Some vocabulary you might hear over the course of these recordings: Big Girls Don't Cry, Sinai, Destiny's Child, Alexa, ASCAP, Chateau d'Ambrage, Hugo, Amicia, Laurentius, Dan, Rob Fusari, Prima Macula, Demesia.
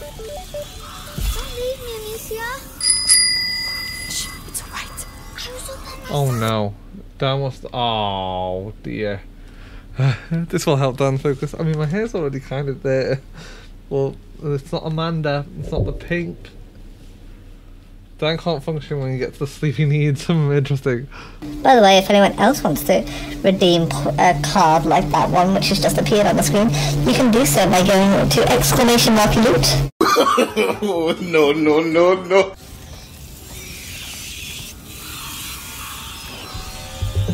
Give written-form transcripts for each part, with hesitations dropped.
Don't leave me, Amicia. Shh, it's alright. Oh no. Dan wants to... Oh dear. This will help Dan focus. I mean, my hair's already kind of there. Well, it's not Amanda. It's not the pink. Dan can't function when he gets the sleep he needs. Something interesting. By the way, if anyone else wants to redeem a card like that one which has just appeared on the screen, you can do so by going to !loot. Oh, no, no, no, no.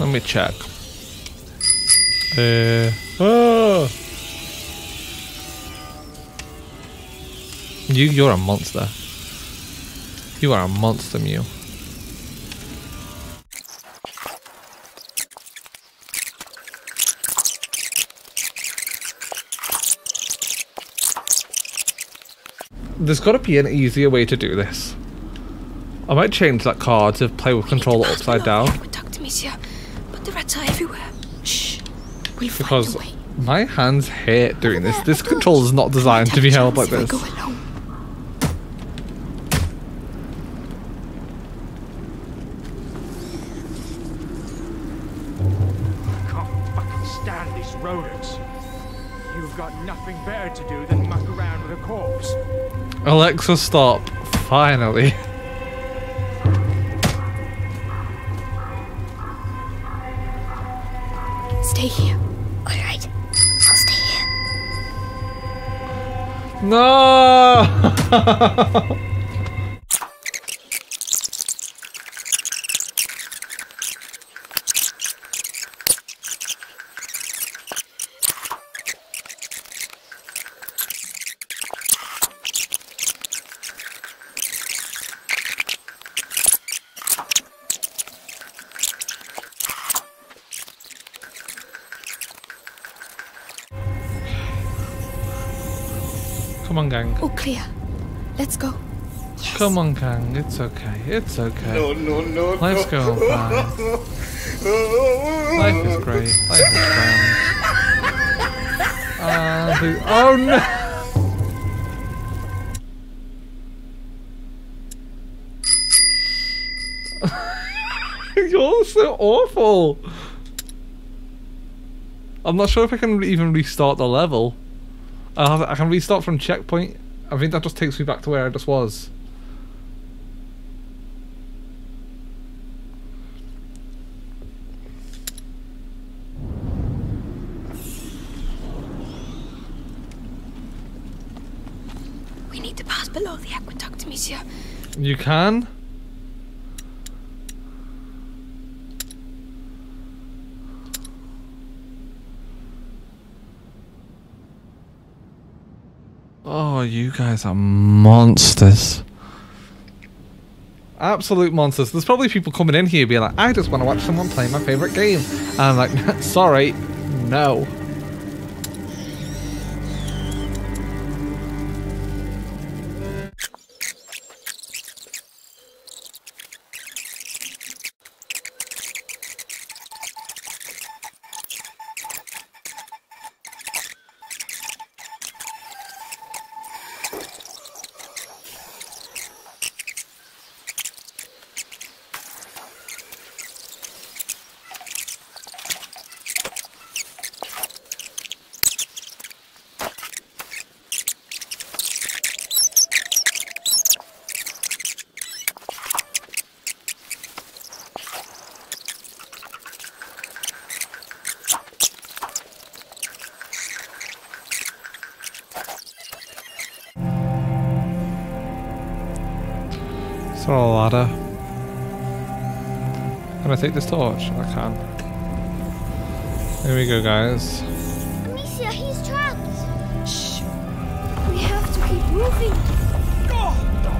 Let me check. Oh. You're a monster. You are a monster, Mew. There's got to be an easier way to do this. I might change that card to play with controller upside down. But the rats are everywhere. Shh. Because my hands hate doing this. This controller is not designed to be held like this. Alexa, stop. Finally. Stay here. Alright. I'll stay here. No! Come on, gang. Oh, clear. Let's go. Yes. Come on, gang. It's okay. It's okay. No, no, no. Life's going fine. Life is great. Life is grand. Oh no! You're so awful. I'm not sure if I can even restart the level. I can restart from checkpoint. I think that just takes me back to where I just was. We need to pass below the aqueduct, Monsieur. You can? Oh, you guys are monsters. Absolute monsters. There's probably people coming in here being like, I just want to watch someone play my favourite game. And I'm like, sorry, no. Throw a ladder. Can I take this torch? I can. Here we go, guys. Amicia, he's trapped! Shh! We have to keep moving! Oh,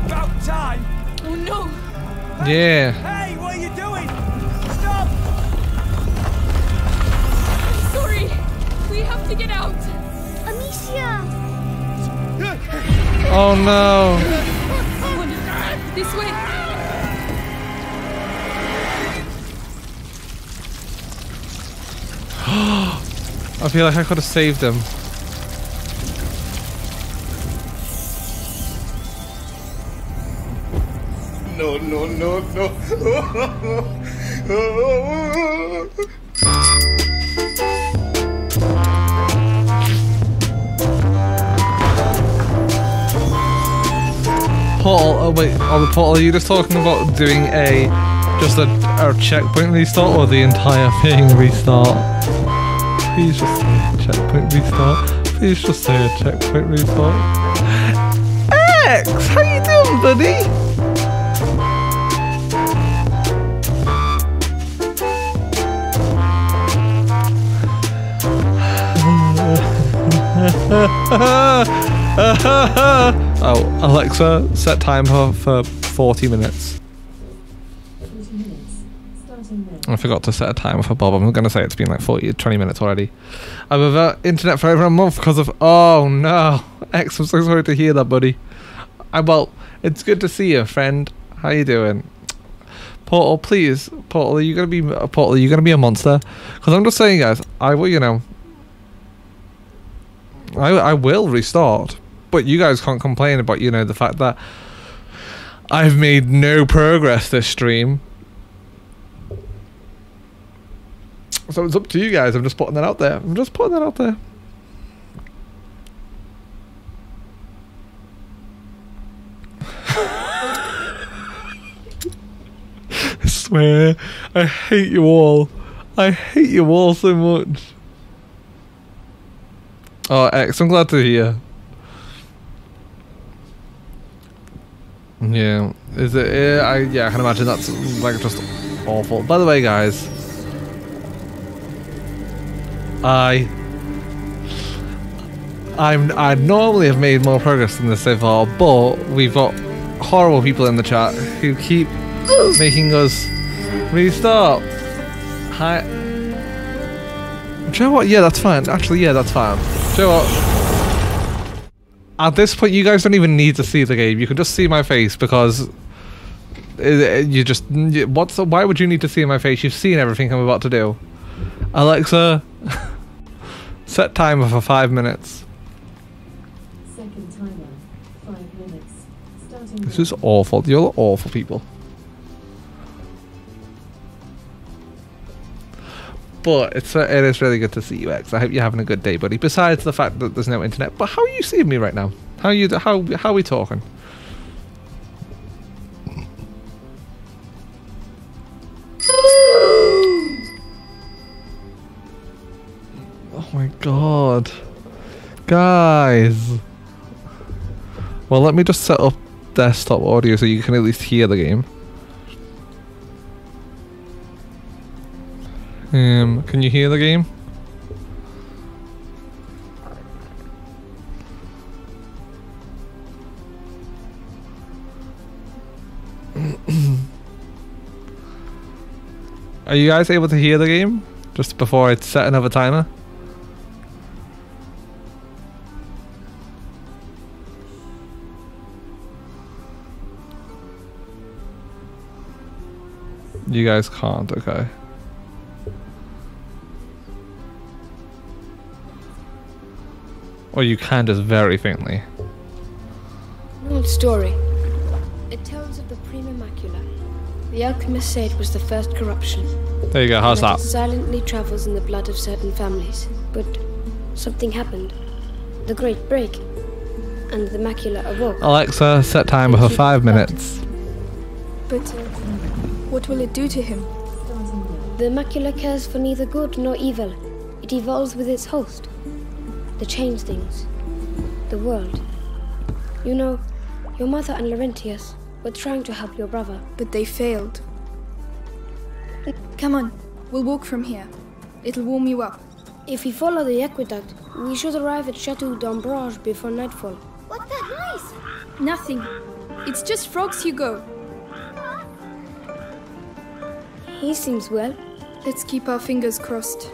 about time! Oh no! Hey, yeah! Hey, what are you doing? Stop! I'm sorry! We have to get out! Amicia! Oh no! This way. I feel like I could have saved him. no. Portal, oh wait, oh, the portal, are you just talking about doing a checkpoint restart or the entire thing restart? Please just say a checkpoint restart. Please just say a checkpoint restart. X, how you doing, buddy? Oh, Alexa, set time for 40 minutes. I forgot to set a time for Bob. I'm going to say it's been like 20 minutes already. I've been without internet for over a month because of... Oh, no. X, I'm so sorry to hear that, buddy. Well, it's good to see you, friend. How you doing? Portal, please. Portal, are you going to be a Portal? Are you going to be a monster? Because I'm just saying, guys, I will, you know... I will restart, but you guys can't complain about, you know, the fact that I've made no progress this stream. So it's up to you guys. I'm just putting that out there. I'm just putting that out there. I swear, I hate you all. I hate you all so much. Oh, X, I'm glad to hear. Yeah, is it? Yeah, I can imagine that's like just awful. By the way, guys, I'd normally have made more progress than this so far, but we've got horrible people in the chat who keep making us restart. Hi. Do you know what? Yeah, that's fine. Actually, yeah, that's fine. Do you know what? At this point, you guys don't even need to see the game. You can just see my face because you just... why would you need to see my face? You've seen everything I'm about to do. Alexa, set timer for 5 minutes. Second timer, 5 minutes. Starting this is awful. You're awful people. But it is really good to see you, X. I hope you're having a good day, buddy. Besides the fact that there's no internet, but how are you seeing me right now? How are you? How are we talking? Oh my god, guys! Well, let me just set up desktop audio so you can at least hear the game. Can you hear the game? Are you guys able to hear the game? Just before I set another timer? You guys can't, okay. Or you can just very faintly. Old story. It tells of the Prima Macula. The alchemist said it was the first corruption. There you go. How's that? It silently travels in the blood of certain families, but something happened. The Great Break, and the Macula awoke. Alexa, set timer for 5 minutes. But what will it do to him? The Macula cares for neither good nor evil. It evolves with its host. They change things. The world. You know, your mother and Laurentius were trying to help your brother. But they failed. Come on, we'll walk from here. It'll warm you up. If we follow the aqueduct, we should arrive at Chateau d'Ambrage before nightfall. What's that noise? Nothing. It's just frogs, Hugo. He seems well. Let's keep our fingers crossed.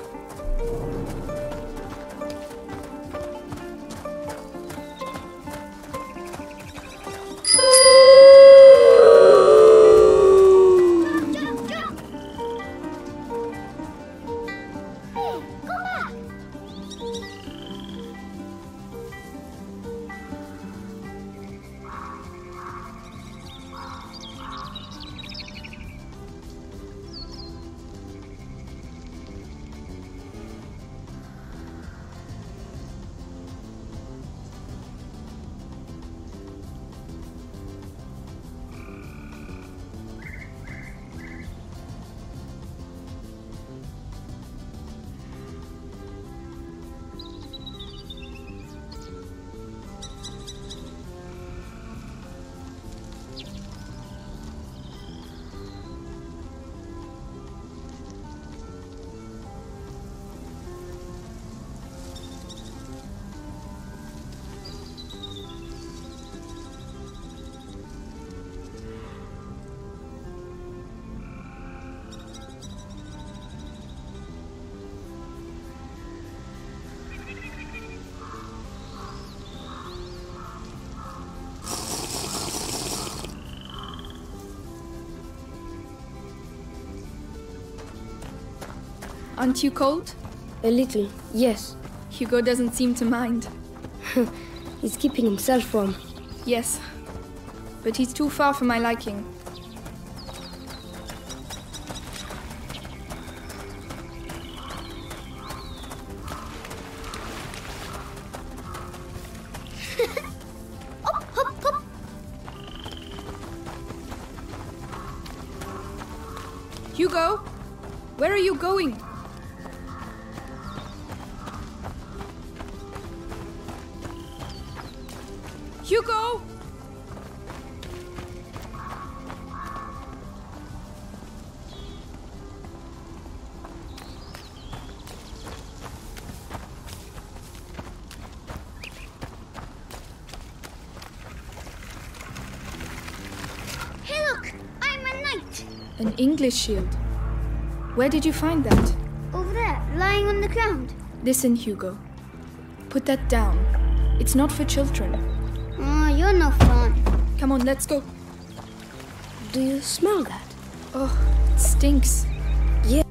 Aren't you cold? A little, yes. Hugo doesn't seem to mind. He's keeping himself warm. Yes, but he's too far for my liking. Hugo, where are you going? Hugo! Hey look, I'm a knight! An English shield? Where did you find that? Over there, lying on the ground. Listen, Hugo. Put that down. It's not for children. Oh, you're no fun. Come on, let's go. Do you smell that? Oh, it stinks. Yes.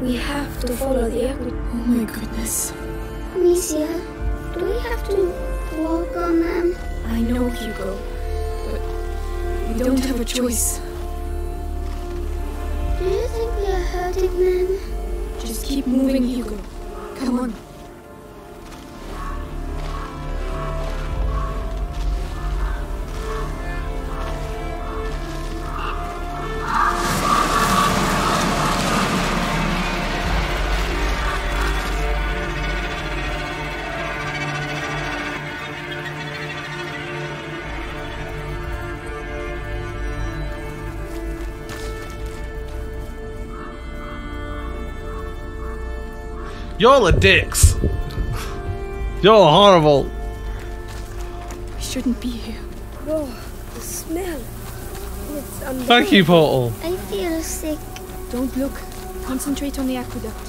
We have to follow the equity. Oh my goodness. Amicia, do we have to walk on them? I know, Hugo, but we don't have a choice. Do you think we are hurting them? Just keep moving, Hugo. Come on. Y'all are dicks. Y'all are horrible. We shouldn't be here. Oh, the smell. It's unbearable. Thank you, Portal. I feel sick. Don't look. Concentrate on the aqueduct.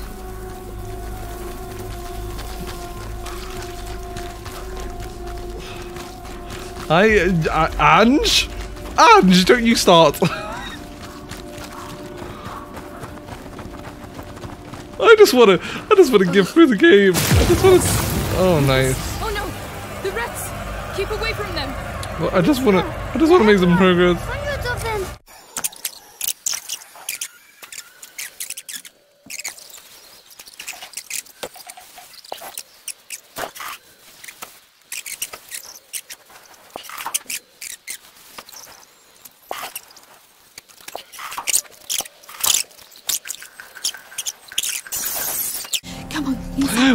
Ange? Ange, don't you start. I just want to get through the game. Oh, nice. Oh no, the rats! Keep away from them. Well, I just want to make some progress. Hundreds of them.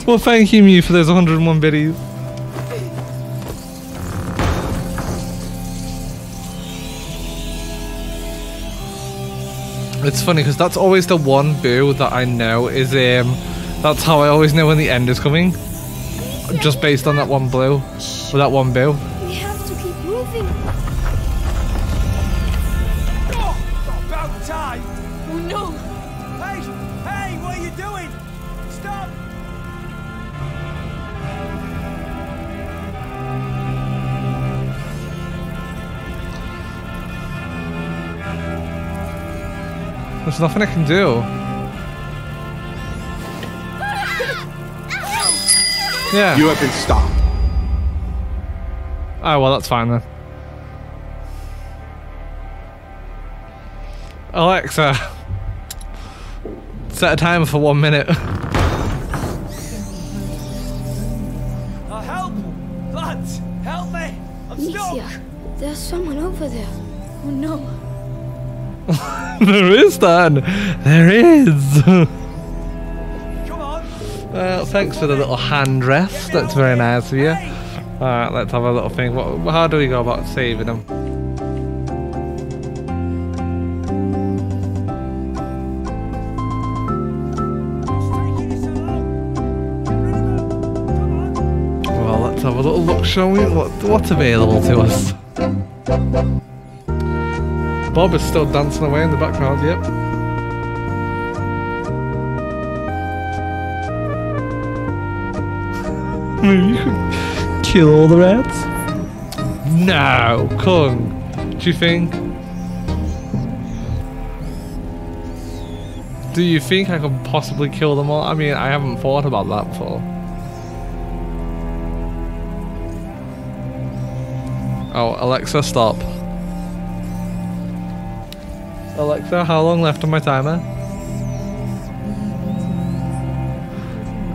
Well, thank you, Mew, for those 101 biddies. It's funny because that's always the one boo that I know is that's how I always know when the end is coming, just based on that one blue, or that one boo. We have to keep moving. Oh, about time. Oh no! Hey, what are you doing? Stop! There's nothing I can do. Yeah. You have been stopped. Oh, well, that's fine then. Alexa, set a timer for 1 minute. Help! Lads, help me! I'm Amicia, stuck! There's someone over there. Oh no. There is, Dan. There is. Come on. Well, thanks for the little hand rest. That's very nice of you. Alright, let's have a little thing. How do we go about saving them? Have a little look, shall we? What's available to us? Bob is still dancing away in the background, yep. You can kill all the rats? No, Kung. Do you think I could possibly kill them all? I mean, I haven't thought about that before. Oh, Alexa, stop. Alexa, how long left on my timer?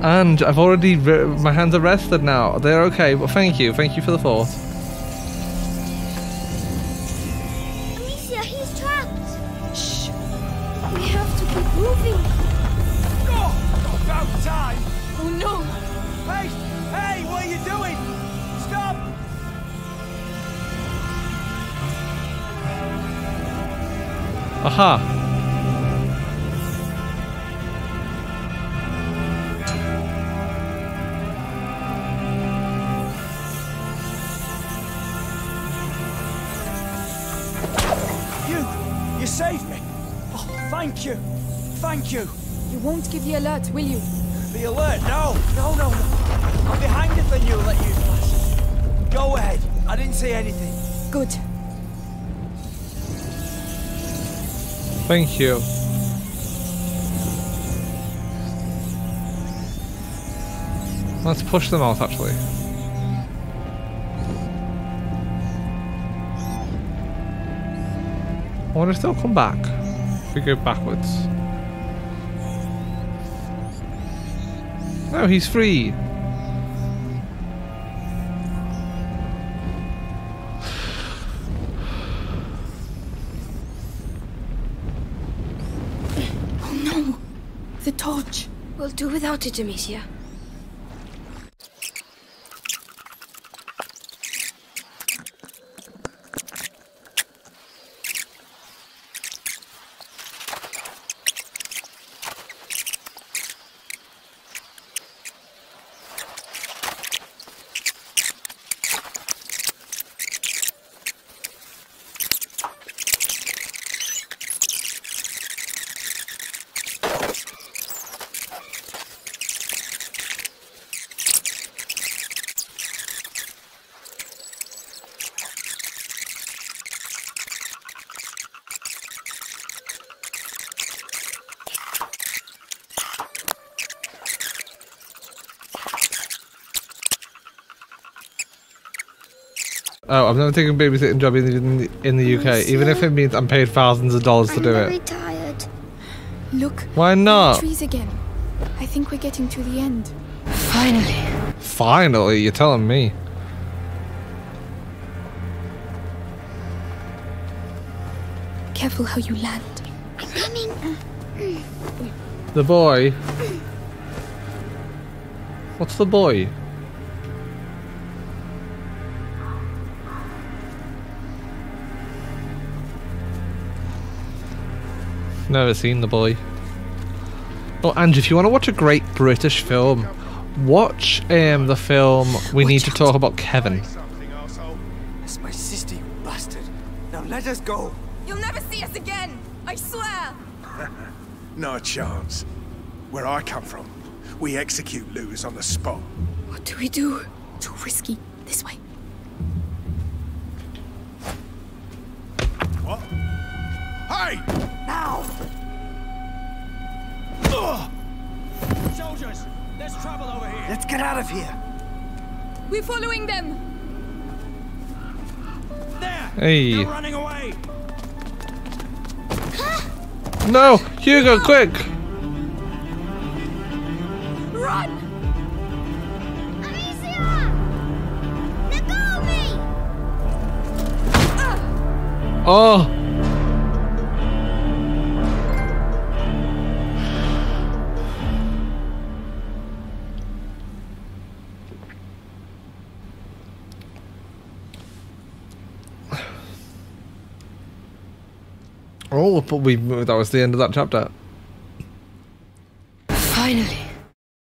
And I've already... my hands are rested now. They're okay, but thank you. Thank you for the thought. Amicia, he's trapped! Shh! We have to keep moving! Go! About time! Oh no! Hey! Hey! What are you doing? Stop! Aha! You saved me! Oh, thank you! Thank you! You won't give the alert, will you? The alert? No! No, no, no! I'll be hanged if I knew let you pass. Go ahead. I didn't see anything. Good. Thank you. Let's push them out, actually. I wonder if they'll come back if we go backwards. No, he's free. Torch. We'll do without it, Demesia. Oh, I've never taken a babysitting job in the UK, even if it means I'm paid thousands of dollars to do it. I'm very tired. Look. Why not? Trees again. I think we're getting to the end. Finally. Finally, you're telling me. Careful how you land. I'm coming. The boy. What's the boy? Never seen the boy. Oh, and if you want to watch a great British film, watch the film We Need to Talk About Kevin. That's my sister, you bastard. Now let us go. You'll never see us again, I swear. No chance. Where I come from, we execute looters on the spot. What do we do? Too risky. This way. What? Hey! Now! Soldiers, there's trouble over here. Let's get out of here. We're following them. There. Hey. They're running away. Huh? No! Hugo, quick! Run! Amicia! Let go of me! Oh! Oh, but that was the end of that chapter.